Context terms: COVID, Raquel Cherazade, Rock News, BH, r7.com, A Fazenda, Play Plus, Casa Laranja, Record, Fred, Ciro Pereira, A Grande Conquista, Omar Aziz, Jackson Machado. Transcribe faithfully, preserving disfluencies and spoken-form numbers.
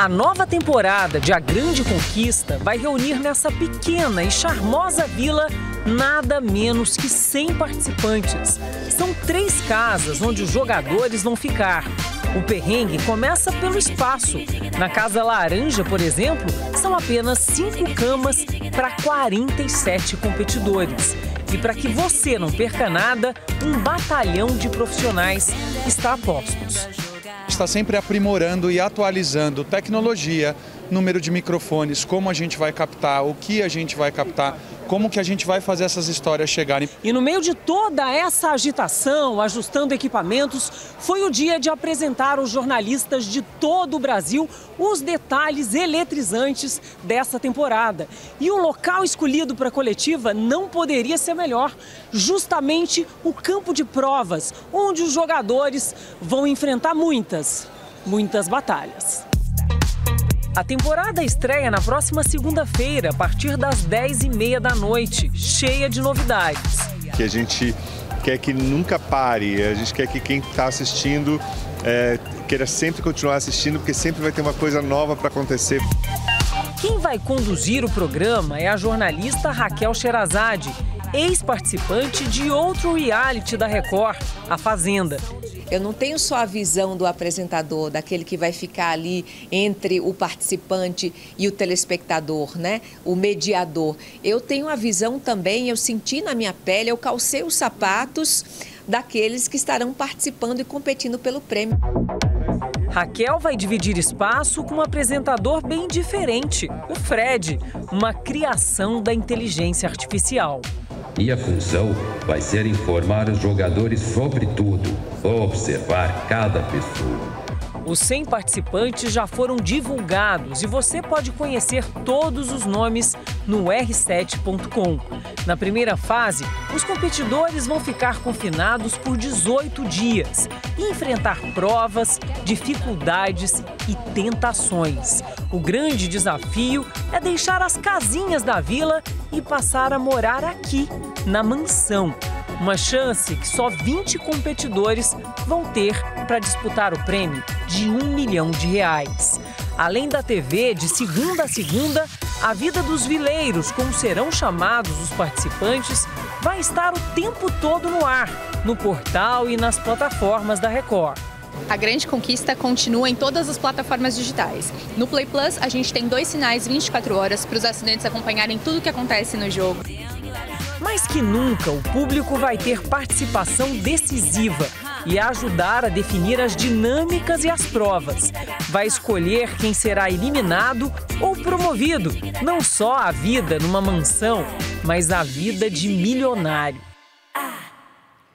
A nova temporada de A Grande Conquista vai reunir nessa pequena e charmosa vila nada menos que cem participantes. São três casas onde os jogadores vão ficar. O perrengue começa pelo espaço. Na Casa Laranja, por exemplo, são apenas cinco camas para quarenta e sete competidores. E para que você não perca nada, um batalhão de profissionais está a postos. Está sempre aprimorando e atualizando tecnologia, número de microfones, como a gente vai captar, o que a gente vai captar, como que a gente vai fazer essas histórias chegarem. E no meio de toda essa agitação, ajustando equipamentos, foi o dia de apresentar aos jornalistas de todo o Brasil os detalhes eletrizantes dessa temporada. E o local escolhido para a coletiva não poderia ser melhor, justamente o campo de provas, onde os jogadores vão enfrentar muitas, muitas batalhas. A temporada estreia na próxima segunda-feira, a partir das dez e meia da noite, cheia de novidades. Que a gente quer que nunca pare, a gente quer que quem está assistindo é, queira sempre continuar assistindo, porque sempre vai ter uma coisa nova para acontecer. Quem vai conduzir o programa é a jornalista Raquel Cherazade, ex-participante de outro reality da Record, A Fazenda. Eu não tenho só a visão do apresentador, daquele que vai ficar ali entre o participante e o telespectador, né? O mediador. Eu tenho a visão também, eu senti na minha pele, eu calcei os sapatos daqueles que estarão participando e competindo pelo prêmio. Raquel vai dividir espaço com um apresentador bem diferente, o Fred, uma criação da inteligência artificial. E a função vai ser informar os jogadores sobre tudo, observar cada pessoa. Os cem participantes já foram divulgados e você pode conhecer todos os nomes no R sete ponto com. Na primeira fase, os competidores vão ficar confinados por dezoito dias e enfrentar provas, dificuldades e tentações. O grande desafio é deixar as casinhas da vila e passar a morar aqui, na mansão. Uma chance que só vinte competidores vão ter para disputar o prêmio de um milhão de reais. Além da T V, de segunda a segunda, a vida dos vileiros, como serão chamados os participantes, vai estar o tempo todo no ar, no portal e nas plataformas da Record. A Grande Conquista continua em todas as plataformas digitais. No Play Plus, a gente tem dois sinais vinte e quatro horas para os assinantes acompanharem tudo o que acontece no jogo. Mais que nunca, o público vai ter participação decisiva e ajudar a definir as dinâmicas e as provas. Vai escolher quem será eliminado ou promovido, não só a vida numa mansão, mas a vida de milionário.